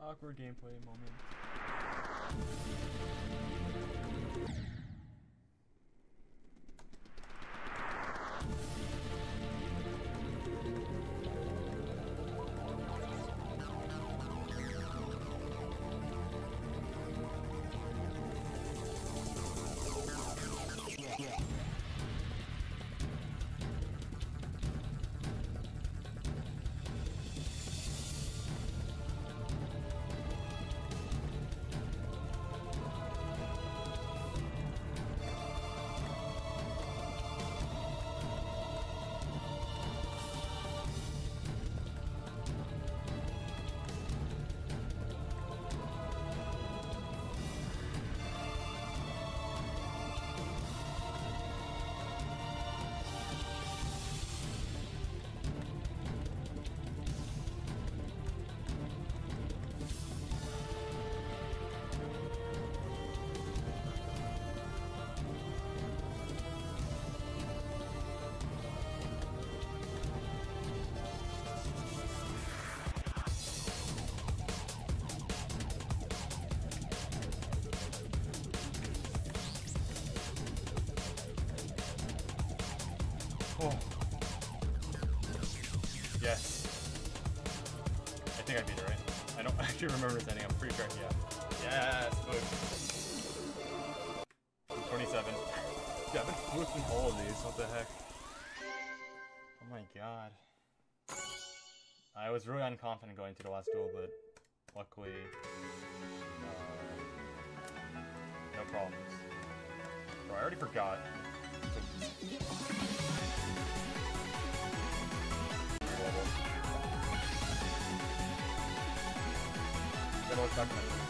Awkward gameplay moment. Oh. Yes. I think I beat it, right? I don't actually remember his ending. I'm pretty sure, yeah. Yes, boom. 27. Yeah, I've been flipping all of these. What the heck? Oh my god. I was really unconfident going to the last duel, but luckily, no problems. Bro, I already forgot. Level. Level.